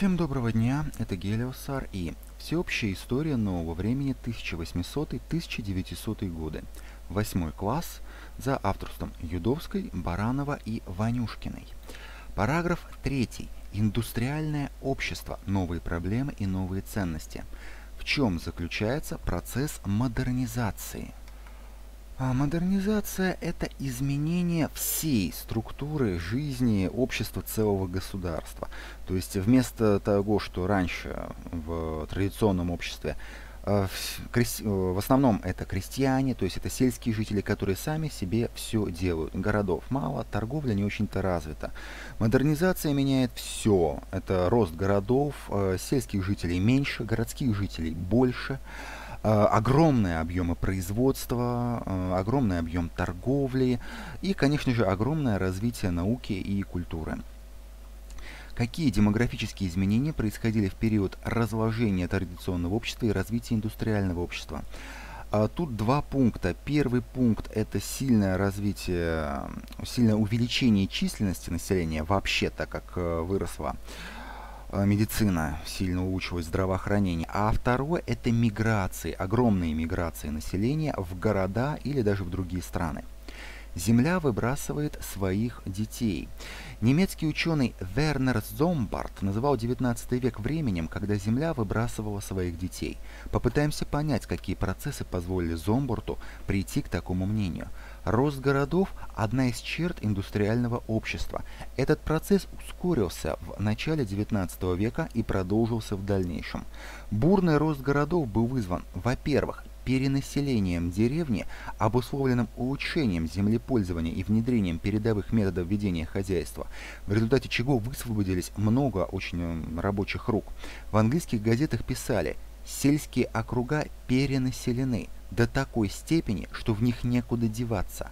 Всем доброго дня, это Гелиосар и всеобщая история нового времени 1800-1900 годы, 8 класс, за авторством Юдовской, Баранова и Ванюшкиной. Параграф 3. Индустриальное общество. Новые проблемы и новые ценности. В чем заключается процесс модернизации? Модернизация – это изменение всей структуры жизни общества целого государства. То есть вместо того, что раньше в традиционном обществе в основном это крестьяне, то есть это сельские жители, которые сами себе все делают. Городов мало, торговля не очень-то развита. Модернизация меняет все. Это рост городов, сельских жителей меньше, городских жителей больше. Огромные объемы производства, огромный объем торговли и, конечно же, огромное развитие науки и культуры. Какие демографические изменения происходили в период разложения традиционного общества и развития индустриального общества? Тут два пункта. Первый пункт – это сильное увеличение численности населения вообще, так как выросла медицина, сильно улучшилось здравоохранение. А второе – это миграции, огромные миграции населения в города или даже в другие страны. Земля выбрасывает своих детей. Немецкий ученый Вернер Зомбарт называл 19 век временем, когда Земля выбрасывала своих детей. Попытаемся понять, какие процессы позволили Зомбарту прийти к такому мнению. Рост городов – одна из черт индустриального общества. Этот процесс ускорился в начале 19 века и продолжился в дальнейшем. Бурный рост городов был вызван, во-первых, перенаселением деревни, обусловленным улучшением землепользования и внедрением передовых методов ведения хозяйства, в результате чего высвободились много очень рабочих рук. В английских газетах писали: «Сельские округа перенаселены до такой степени, что в них некуда деваться».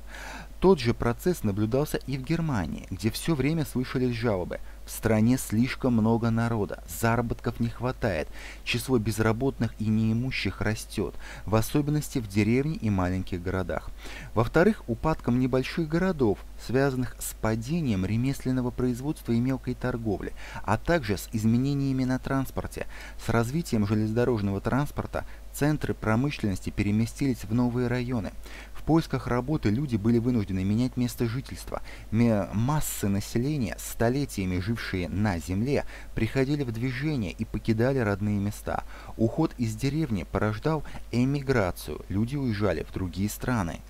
Тот же процесс наблюдался и в Германии, где все время слышались жалобы. В стране слишком много народа, заработков не хватает, число безработных и неимущих растет, в особенности в деревне и маленьких городах. Во-вторых, упадком небольших городов, связанных с падением ремесленного производства и мелкой торговли, а также с изменениями на транспорте. С развитием железнодорожного транспорта центры промышленности переместились в новые районы. В поисках работы люди были вынуждены менять место жительства. Массы населения, столетиями жившие на земле, приходили в движение и покидали родные места. Уход из деревни порождал эмиграцию, люди уезжали в другие страны.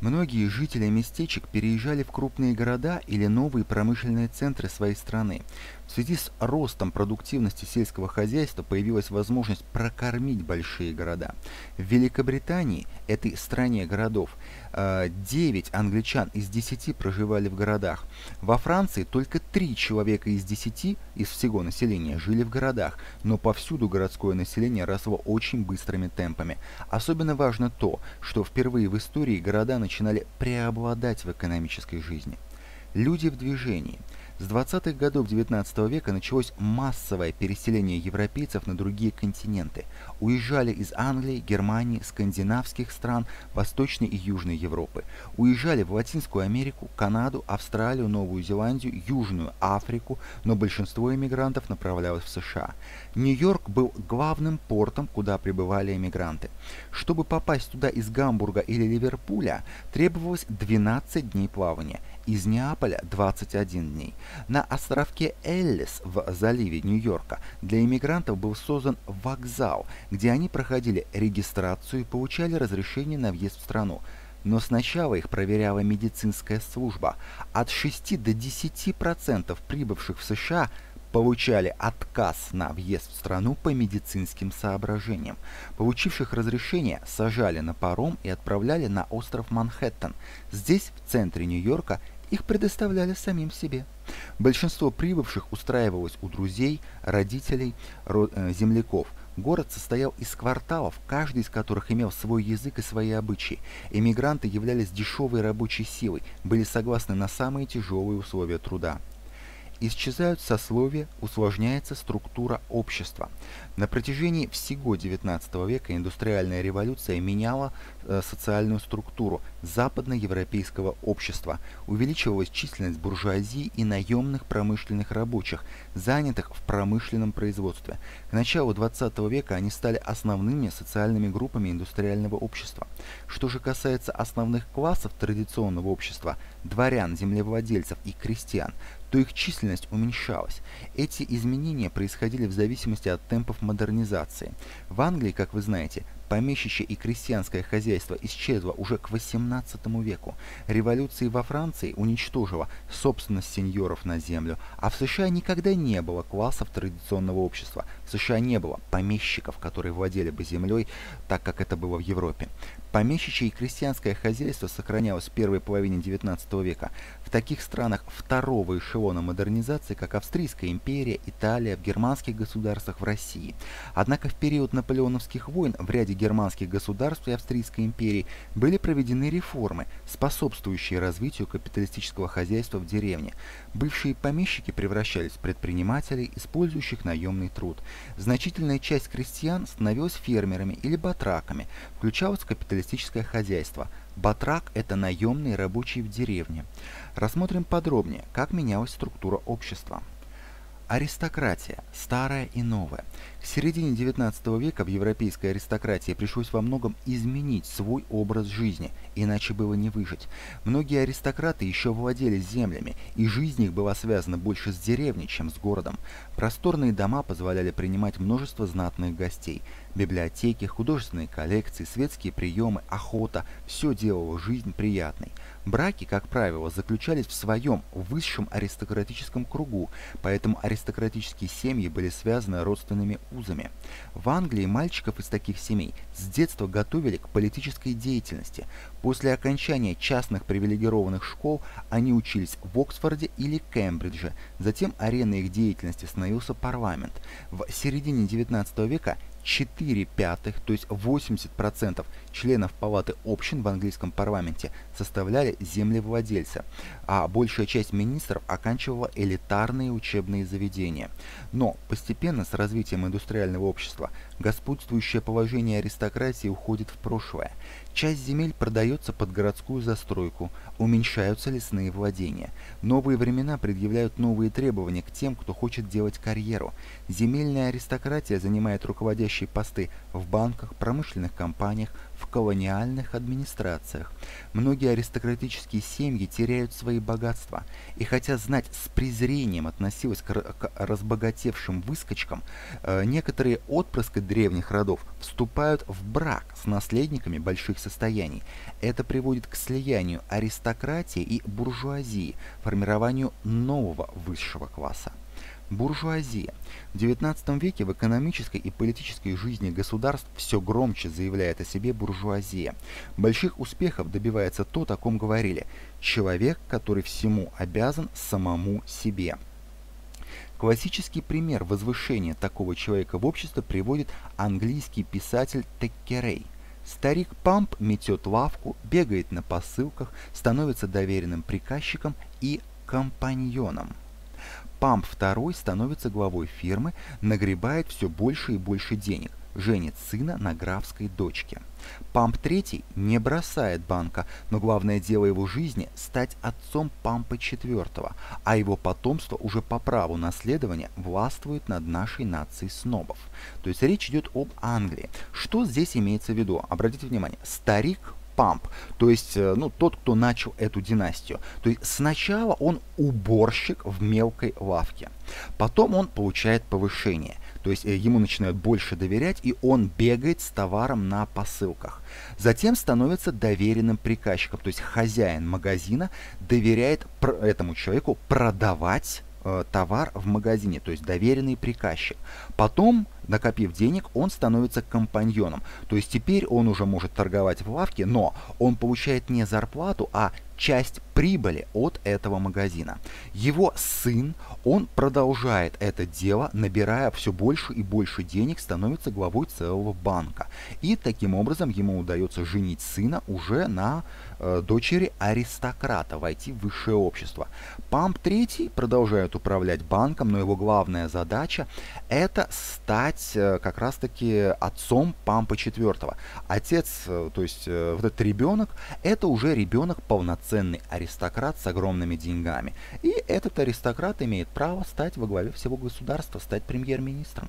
Многие жители местечек переезжали в крупные города или новые промышленные центры своей страны. В связи с ростом продуктивности сельского хозяйства появилась возможность прокормить большие города. В Великобритании, этой стране городов, 9 англичан из 10 проживали в городах. Во Франции только 3 человека из 10 из всего населения жили в городах, но повсюду городское население росло очень быстрыми темпами. Особенно важно то, что впервые в истории города начинали преобладать в экономической жизни. Люди в движении. С 20-х годов 19 века началось массовое переселение европейцев на другие континенты. Уезжали из Англии, Германии, скандинавских стран, Восточной и Южной Европы. Уезжали в Латинскую Америку, Канаду, Австралию, Новую Зеландию, Южную Африку, но большинство эмигрантов направлялось в США. Нью-Йорк был главным портом, куда прибывали эмигранты. Чтобы попасть туда из Гамбурга или Ливерпуля, требовалось 12 дней плавания. Из Неаполя 21 дней. На островке Эллис в заливе Нью-Йорка для иммигрантов был создан вокзал, где они проходили регистрацию и получали разрешение на въезд в страну. Но сначала их проверяла медицинская служба. От 6 до 10% прибывших в США получали отказ на въезд в страну по медицинским соображениям. Получивших разрешение сажали на паром и отправляли на остров Манхэттен. Здесь, в центре Нью-Йорка, их предоставляли самим себе. Большинство прибывших устраивалось у друзей, родителей, земляков. Город состоял из кварталов, каждый из которых имел свой язык и свои обычаи. Эмигранты являлись дешевой рабочей силой, были согласны на самые тяжелые условия труда. Исчезают сословия, усложняется структура общества. На протяжении всего XIX века индустриальная революция меняла социальную структуру западноевропейского общества. Увеличивалась численность буржуазии и наемных промышленных рабочих, занятых в промышленном производстве. К началу XX века они стали основными социальными группами индустриального общества. Что же касается основных классов традиционного общества – дворян, землевладельцев и крестьян – то их численность уменьшалась. Эти изменения происходили в зависимости от темпов модернизации. В Англии, как вы знаете, помещичье и крестьянское хозяйство исчезло уже к XVIII веку. Революция во Франции уничтожила собственность сеньоров на землю, а в США никогда не было классов традиционного общества. В США не было помещиков, которые владели бы землей, так как это было в Европе. Помещичье и крестьянское хозяйство сохранялось в первой половине XIX века. В таких странах второго эшелона модернизации, как Австрийская империя, Италия, в германских государствах, в России. Однако в период наполеоновских войн в ряде германских государств и Австрийской империи были проведены реформы, способствующие развитию капиталистического хозяйства в деревне. Бывшие помещики превращались в предпринимателей, использующих наемный труд. Значительная часть крестьян становилась фермерами или батраками, включалась в капиталистическое хозяйство. Батрак – это наемные рабочие в деревне. Рассмотрим подробнее, как менялась структура общества. Аристократия, старая и новая. К середине XIX века в европейской аристократии пришлось во многом изменить свой образ жизни, иначе было не выжить. Многие аристократы еще владели землями, и жизнь их была связана больше с деревней, чем с городом. Просторные дома позволяли принимать множество знатных гостей. Библиотеки, художественные коллекции, светские приемы, охота – все делало жизнь приятной. Браки, как правило, заключались в своем высшем аристократическом кругу, поэтому аристократические семьи были связаны родственными узами. В Англии мальчиков из таких семей с детства готовили к политической деятельности. После окончания частных привилегированных школ они учились в Оксфорде или Кембридже, затем ареной их деятельности становился парламент. В середине XIX века 4/5, то есть 80% членов палаты общин в английском парламенте составляли землевладельцы, а большая часть министров оканчивала элитарные учебные заведения. Но постепенно с развитием индустриального общества господствующее положение аристократии уходит в прошлое. Часть земель продается под городскую застройку, уменьшаются лесные владения. Новые времена предъявляют новые требования к тем, кто хочет делать карьеру. Земельная аристократия занимает руководящие посты в банках, промышленных компаниях, в колониальных администрациях. Многие аристократические семьи теряют свои богатства, и хотя знать с презрением относилась к разбогатевшим выскочкам, некоторые отпрыски древних родов вступают в брак с наследниками больших состояний. Это приводит к слиянию аристократии и буржуазии, формированию нового высшего класса. Буржуазия. В XIX веке в экономической и политической жизни государств все громче заявляет о себе буржуазия. Больших успехов добивается то, о ком говорили – человек, который всему обязан самому себе. Классический пример возвышения такого человека в общество приводит английский писатель Теккерей. Старик Памп метет лавку, бегает на посылках, становится доверенным приказчиком и компаньоном. Памп II становится главой фирмы, нагребает все больше и больше денег, женит сына на графской дочке. Памп III не бросает банка, но главное дело его жизни – стать отцом Пампа IV, а его потомство уже по праву наследования властвует над нашей нацией снобов. То есть речь идет об Англии. Что здесь имеется в виду? Обратите внимание, старик Памп, то есть тот, кто начал эту династию. То есть сначала он уборщик в мелкой лавке, потом он получает повышение, то есть ему начинают больше доверять, и он бегает с товаром на посылках. Затем становится доверенным приказчиком, то есть хозяин магазина доверяет этому человеку продавать товар в магазине, то есть доверенный приказчик. Потом, накопив денег, он становится компаньоном, то есть теперь он уже может торговать в лавке, но он получает не зарплату, а часть прибыли от этого магазина. Его сын, он продолжает это дело, набирая все больше и больше денег, становится главой целого банка. И таким образом ему удается женить сына уже на дочери аристократа, войти в высшее общество. Памп III продолжает управлять банком, но его главная задача это стать как раз таки отцом Пампа IV. Отец, то есть вот этот ребенок, это уже ребенок полноценный аристократ с огромными деньгами. И этот аристократ имеет право стать во главе всего государства, стать премьер-министром.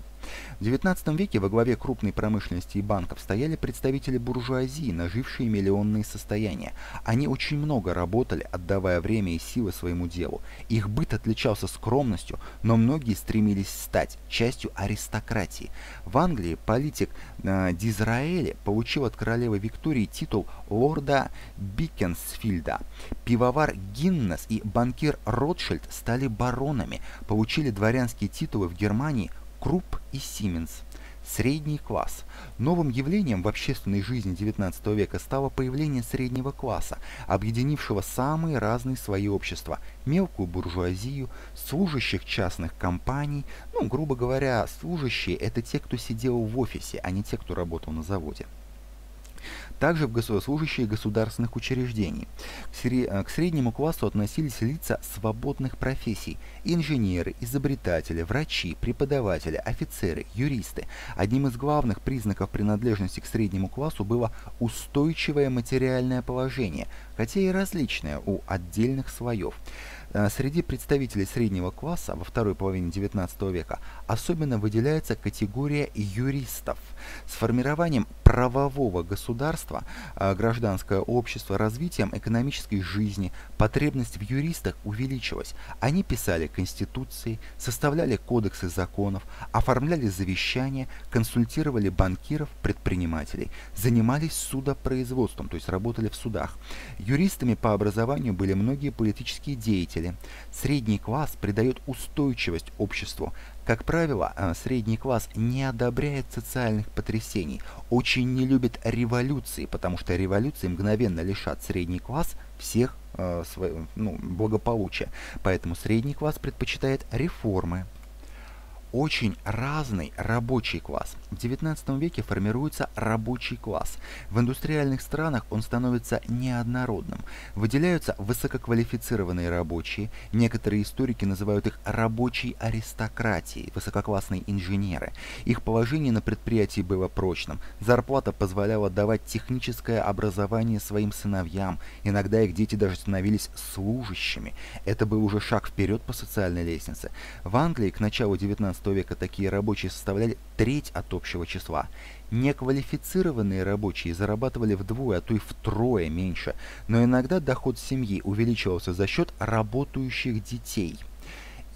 В 19 веке во главе крупной промышленности и банков стояли представители буржуазии, нажившие миллионные состояния. Они очень много работали, отдавая время и силы своему делу. Их быт отличался скромностью, но многие стремились стать частью аристократии. В Англии политик Дизраэли получил от королевы Виктории титул лорда Бикенсфильда. Пивовар Гиннес и банкир Ротшильд стали баронами, получили дворянские титулы в Германии Крупп и Сименс. Средний класс. Новым явлением в общественной жизни 19 века стало появление среднего класса, объединившего самые разные свои общества – мелкую буржуазию, служащих частных компаний. Ну, грубо говоря, служащие – это те, кто сидел в офисе, а не те, кто работал на заводе. Также в служащие государственных учреждений. К среднему классу относились лица свободных профессий – инженеры, изобретатели, врачи, преподаватели, офицеры, юристы. Одним из главных признаков принадлежности к среднему классу было устойчивое материальное положение, хотя и различное у отдельных слоев. Среди представителей среднего класса во второй половине 19 века особенно выделяется категория юристов. С формированием правового государства, гражданское общество, развитием экономической жизни, потребность в юристах увеличилась. Они писали конституции, составляли кодексы законов, оформляли завещания, консультировали банкиров, предпринимателей, занимались судопроизводством, то есть работали в судах. Юристами по образованию были многие политические деятели. Средний класс придает устойчивость обществу. Как правило, средний класс не одобряет социальных потрясений, очень не любит революции, потому что революции мгновенно лишат средний класс всех благополучия. Поэтому средний класс предпочитает реформы. Очень разный рабочий класс. В 19 веке формируется рабочий класс. В индустриальных странах он становится неоднородным. Выделяются высококвалифицированные рабочие, некоторые историки называют их рабочей аристократией, высококлассные инженеры. Их положение на предприятии было прочным. Зарплата позволяла давать техническое образование своим сыновьям. Иногда их дети даже становились служащими. Это был уже шаг вперед по социальной лестнице. В Англии к началу 19 века такие рабочие составляли треть от общего числа. Неквалифицированные рабочие зарабатывали вдвое, а то и втрое меньше, но иногда доход семьи увеличивался за счет работающих детей.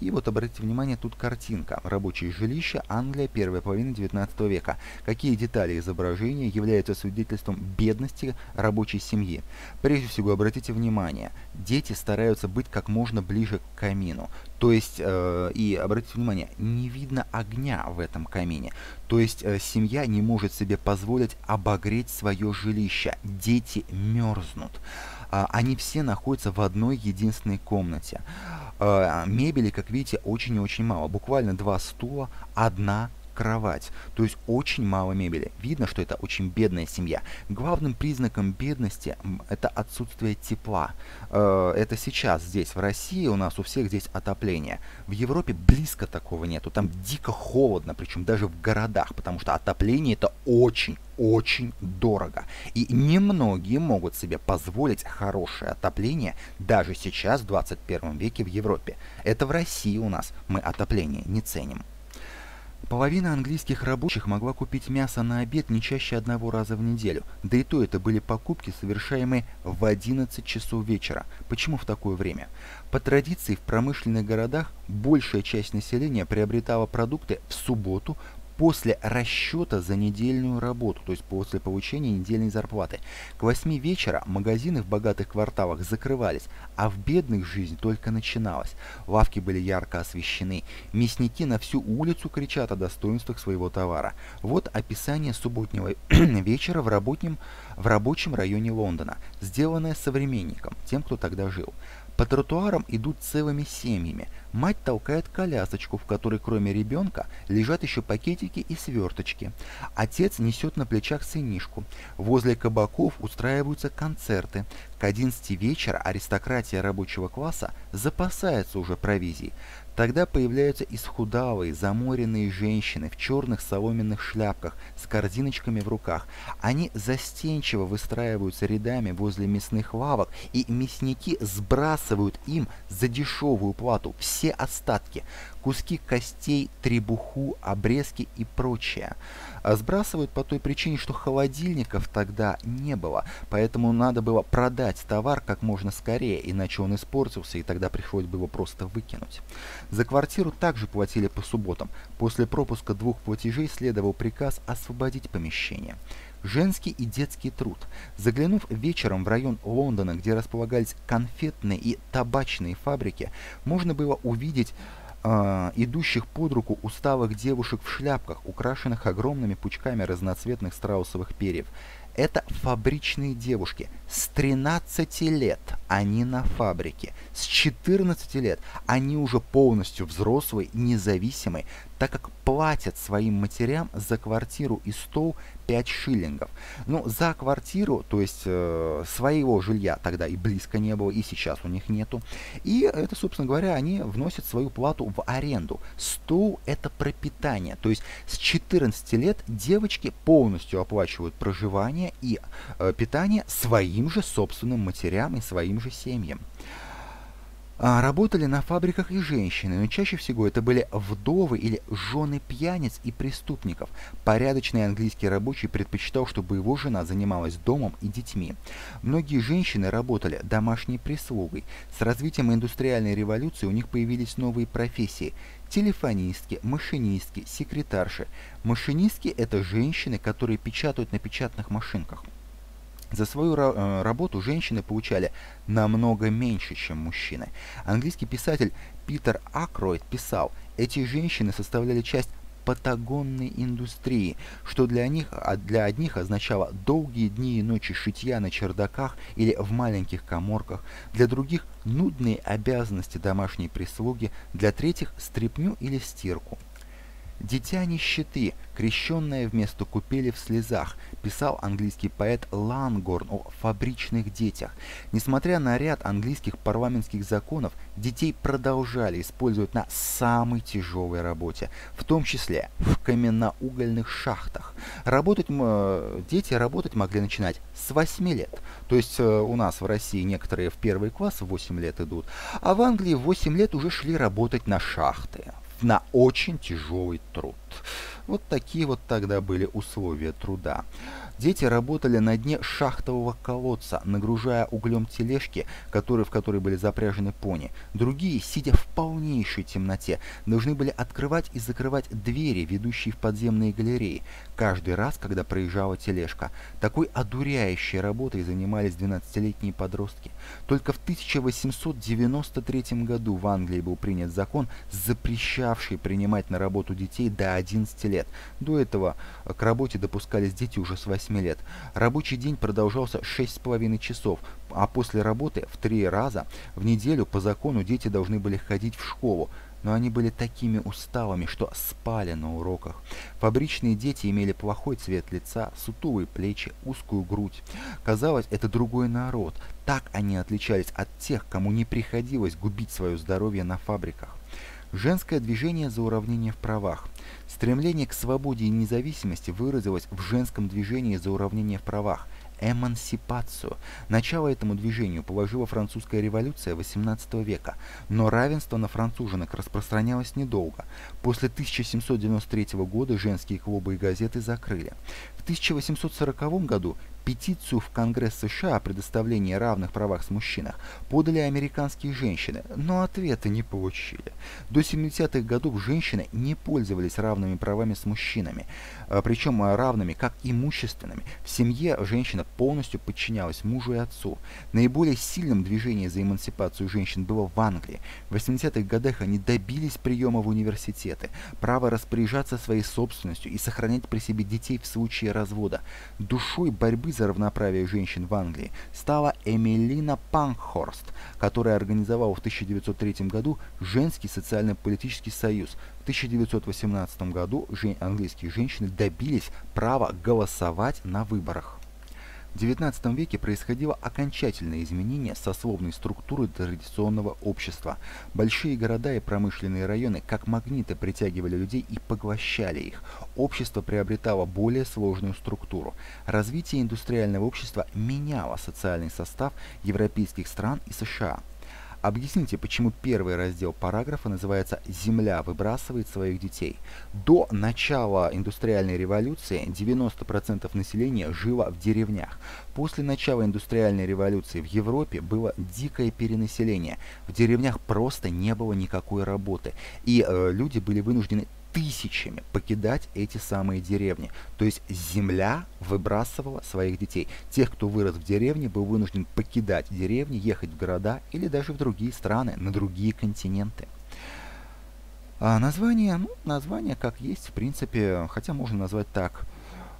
И вот обратите внимание, тут картинка. Рабочее жилище, Англия, первая половина 19 века. Какие детали изображения являются свидетельством бедности рабочей семьи? Прежде всего, обратите внимание, дети стараются быть как можно ближе к камину. То есть, и обратите внимание, не видно огня в этом камине. То есть, семья не может себе позволить обогреть свое жилище. Дети мерзнут. Они все находятся в одной единственной комнате. Мебели, как видите, очень и очень мало. Буквально 2 стула, 1 кровать. То есть очень мало мебели. Видно, что это очень бедная семья. Главным признаком бедности это отсутствие тепла. Это сейчас здесь, в России, у нас у всех здесь отопление. В Европе близко такого нету. Там дико холодно, причем даже в городах, потому что отопление это очень-очень дорого. И немногие могут себе позволить хорошее отопление даже сейчас, в 21 веке в Европе. Это в России у нас мы отопление не ценим. Половина английских рабочих могла купить мясо на обед не чаще 1 раза в неделю, да и то это были покупки, совершаемые в 11 часов вечера. Почему в такое время? По традиции в промышленных городах большая часть населения приобретала продукты в субботу после расчета за недельную работу, то есть после получения недельной зарплаты. К 8 вечера магазины в богатых кварталах закрывались, а в бедных жизнь только начиналась. Лавки были ярко освещены. Мясники на всю улицу кричат о достоинствах своего товара. Вот описание субботнего вечера в рабочем районе Лондона, сделанное современником, тем, кто тогда жил. По тротуарам идут целыми семьями. Мать толкает колясочку, в которой кроме ребенка лежат еще пакетики и сверточки. Отец несет на плечах сынишку. Возле кабаков устраиваются концерты. К 11 вечера аристократия рабочего класса запасается уже провизией. Тогда появляются исхудалые, заморенные женщины в черных соломенных шляпках с корзиночками в руках. Они застенчиво выстраиваются рядами возле мясных лавок, и мясники сбрасывают им за дешевую плату все остатки – куски костей, требуху, обрезки и прочее. Сбрасывают по той причине, что холодильников тогда не было, поэтому надо было продать товар как можно скорее, иначе он испортился, и тогда пришлось бы его просто выкинуть. За квартиру также платили по субботам. После пропуска 2 платежей следовал приказ освободить помещение. Женский и детский труд. Заглянув вечером в район Лондона, где располагались конфетные и табачные фабрики, можно было увидеть идущих под руку усталых девушек в шляпках, украшенных огромными пучками разноцветных страусовых перьев. Это фабричные девушки. С 13 лет они на фабрике. С 14 лет они уже полностью взрослые, независимые, так как платят своим матерям за квартиру и стол 5 шиллингов. Но за квартиру, то есть своего жилья тогда и близко не было, и сейчас у них нету. И это, собственно говоря, они вносят свою плату в аренду. Стол – это пропитание. То есть с 14 лет девочки полностью оплачивают проживание и питание своим же собственным матерям и своим же семьям. Работали на фабриках и женщины, но чаще всего это были вдовы или жены пьяниц и преступников. Порядочный английский рабочий предпочитал, чтобы его жена занималась домом и детьми. Многие женщины работали домашней прислугой. С развитием индустриальной революции у них появились новые профессии – телефонистки, машинистки, секретарши. Машинистки – это женщины, которые печатают на печатных машинках. За свою работу женщины получали намного меньше, чем мужчины. Английский писатель Питер Акройд писал: «Эти женщины составляли часть патагонной индустрии, что для одних означало долгие дни и ночи шитья на чердаках или в маленьких каморках, для других – нудные обязанности домашней прислуги, для третьих – стряпню или стирку». «Дитя нищеты, крещенное вместо купели в слезах», писал английский поэт Лангорн о фабричных детях. Несмотря на ряд английских парламентских законов, детей продолжали использовать на самой тяжелой работе, в том числе в каменноугольных шахтах. Дети работать могли начинать с 8 лет. То есть у нас в России некоторые в первый класс в 8 лет идут, а в Англии в 8 лет уже шли работать на шахты. На очень тяжелый труд. Вот такие вот тогда были условия труда. Дети работали на дне шахтового колодца, нагружая углем тележки, в которые были запряжены пони. Другие, сидя в полнейшей темноте, должны были открывать и закрывать двери, ведущие в подземные галереи, каждый раз, когда проезжала тележка. Такой одуряющей работой занимались 12-летние подростки. Только в 1893 году в Англии был принят закон, запрещавший принимать на работу детей до 11 лет. До этого к работе допускались дети уже с 8 лет. Рабочий день продолжался 6,5 часов, а после работы в 3 раза в неделю по закону дети должны были ходить в школу, но они были такими усталыми, что спали на уроках. Фабричные дети имели плохой цвет лица, сутулые плечи, узкую грудь. Казалось, это другой народ. Так они отличались от тех, кому не приходилось губить свое здоровье на фабриках. Женское движение за уравнение в правах. Стремление к свободе и независимости выразилось в женском движении за уравнение в правах – эмансипацию. Начало этому движению положила французская революция XVIII века, но равенство на француженок распространялось недолго. После 1793 года женские клубы и газеты закрыли. В 1840 году Петицию в Конгресс США о предоставлении равных правах с мужчинах подали американские женщины, но ответа не получили. До 70-х годов женщины не пользовались равными правами с мужчинами, причем равными как имущественными. В семье женщина полностью подчинялась мужу и отцу. Наиболее сильным движением за эмансипацию женщин было в Англии. В 80-х годах они добились приема в университеты, права распоряжаться своей собственностью и сохранять при себе детей в случае развода. Душой борьбы за равноправие женщин в Англии стала Эмилина Панхорст, которая организовала в 1903 году Женский социально-политический союз. В 1918 году английские женщины добились права голосовать на выборах. В XIX веке происходило окончательное изменение сословной структуры традиционного общества. Большие города и промышленные районы как магниты притягивали людей и поглощали их. Общество приобретало более сложную структуру. Развитие индустриального общества меняло социальный состав европейских стран и США. Объясните, почему первый раздел параграфа называется «Земля выбрасывает своих детей». До начала индустриальной революции 90% населения жило в деревнях. После начала индустриальной революции в Европе было дикое перенаселение. В деревнях просто не было никакой работы. И люди были вынуждены тысячами покидать эти самые деревни. То есть земля выбрасывала своих детей. Тех, кто вырос в деревне, был вынужден покидать деревни, ехать в города или даже в другие страны, на другие континенты. А название, ну, название как есть, в принципе, хотя можно назвать так.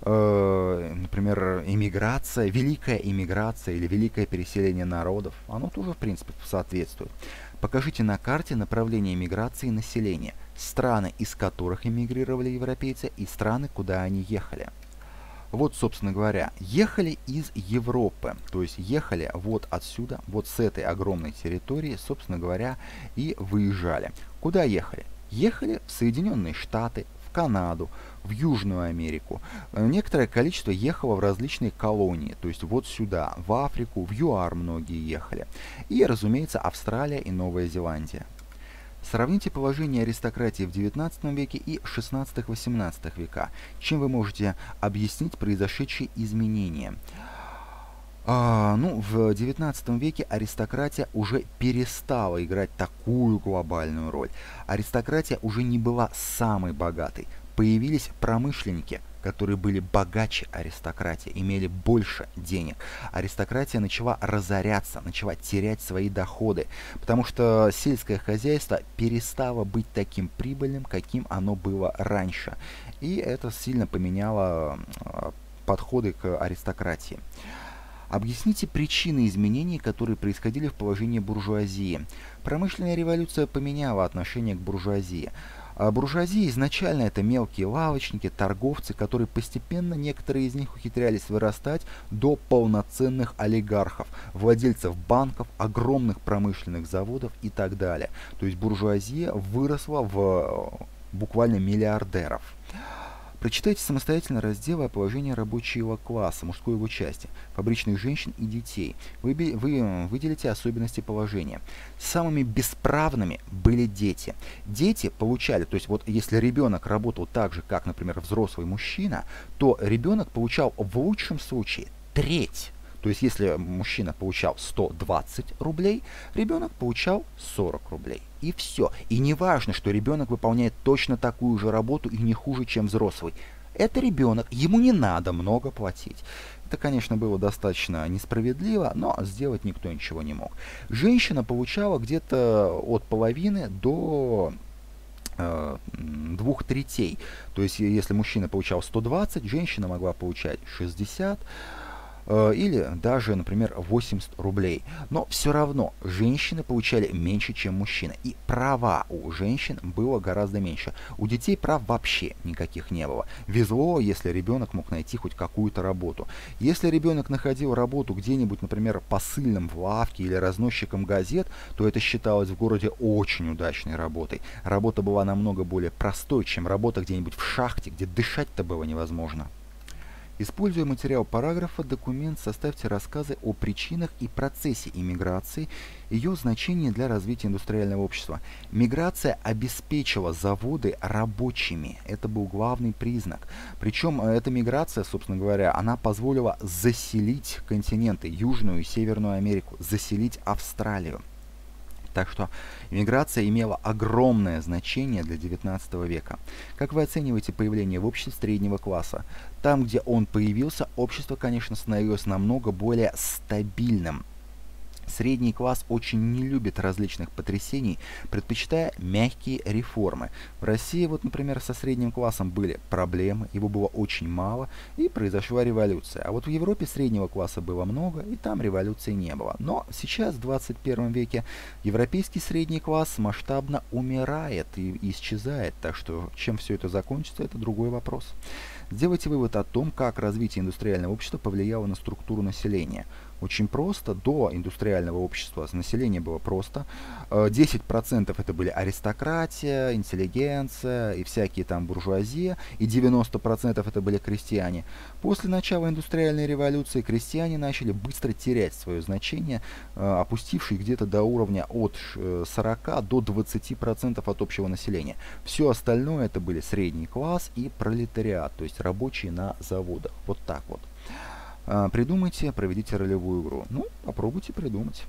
Например, иммиграция, великая иммиграция или великое переселение народов. Оно тоже, в принципе, соответствует. Покажите на карте направление миграции населения, страны, из которых эмигрировали европейцы, и страны, куда они ехали. Вот, собственно говоря, ехали из Европы, то есть ехали вот отсюда, вот с этой огромной территории, собственно говоря, и выезжали. Куда ехали? Ехали в Соединенные Штаты, в Канаду, в Южную Америку. Некоторое количество ехало в различные колонии, то есть вот сюда, в Африку, в ЮАР многие ехали. И, разумеется, Австралия и Новая Зеландия. Сравните положение аристократии в XIX веке и 16-18 века. Чем вы можете объяснить произошедшие изменения? В XIX веке аристократия уже перестала играть такую глобальную роль. Аристократия уже не была самой богатой. Появились промышленники, которые были богаче аристократии, имели больше денег. Аристократия начала разоряться, начала терять свои доходы, потому что сельское хозяйство перестало быть таким прибыльным, каким оно было раньше. И это сильно поменяло подходы к аристократии. Объясните причины изменений, которые происходили в положении буржуазии. Промышленная революция поменяла отношение к буржуазии. Буржуазия изначально это мелкие лавочники, торговцы, которые постепенно, некоторые из них ухитрялись вырастать до полноценных олигархов, владельцев банков, огромных промышленных заводов и так далее. То есть буржуазия выросла в буквально миллиардеров. Прочитайте самостоятельно разделы о положении рабочего класса, мужской его части, фабричных женщин и детей. Вы выделите особенности положения. Самыми бесправными были дети. Дети получали, то есть вот если ребенок работал так же, как, например, взрослый мужчина, то ребенок получал в лучшем случае треть. То есть если мужчина получал 120 рублей, ребенок получал 40 рублей. И все. И не важно, что ребенок выполняет точно такую же работу и не хуже, чем взрослый. Это ребенок, ему не надо много платить. Это, конечно, было достаточно несправедливо, но сделать никто ничего не мог. Женщина получала где-то от половины до двух третей. То есть если мужчина получал 120, женщина могла получать 60 или даже, например, 80 рублей. Но все равно женщины получали меньше, чем мужчины. И права у женщин было гораздо меньше. У детей прав вообще никаких не было. Везло, если ребенок мог найти хоть какую-то работу. Если ребенок находил работу где-нибудь, например, посыльным в лавке или разносчиком газет, то это считалось в городе очень удачной работой. Работа была намного более простой, чем работа где-нибудь в шахте, где дышать-то было невозможно. Используя материал параграфа, документ составьте рассказы о причинах и процессе иммиграции, ее значении для развития индустриального общества. Миграция обеспечила заводы рабочими. Это был главный признак. Причем эта миграция, собственно говоря, она позволила заселить континенты, Южную и Северную Америку, заселить Австралию. Так что иммиграция имела огромное значение для 19 века. Как вы оцениваете появление в обществе среднего класса? Там, где он появился, общество, конечно, становилось намного более стабильным. Средний класс очень не любит различных потрясений, предпочитая мягкие реформы. В России, вот, например, со средним классом были проблемы, его было очень мало, и произошла революция. А вот в Европе среднего класса было много, и там революции не было. Но сейчас, в 21 веке, европейский средний класс масштабно умирает и исчезает. Так что, чем все это закончится, это другой вопрос. Сделайте вывод о том, как развитие индустриального общества повлияло на структуру населения. Очень просто. До индустриального общества население было просто. 10% это были аристократия, интеллигенция и всякие там буржуазия. И 90% это были крестьяне. После начала индустриальной революции крестьяне начали быстро терять свое значение, опустившись где-то до уровня от 40 до 20% от общего населения. Все остальное это были средний класс и пролетариат, то есть рабочие на заводах. Вот так вот. Придумайте, проведите ролевую игру. Ну, попробуйте придумать.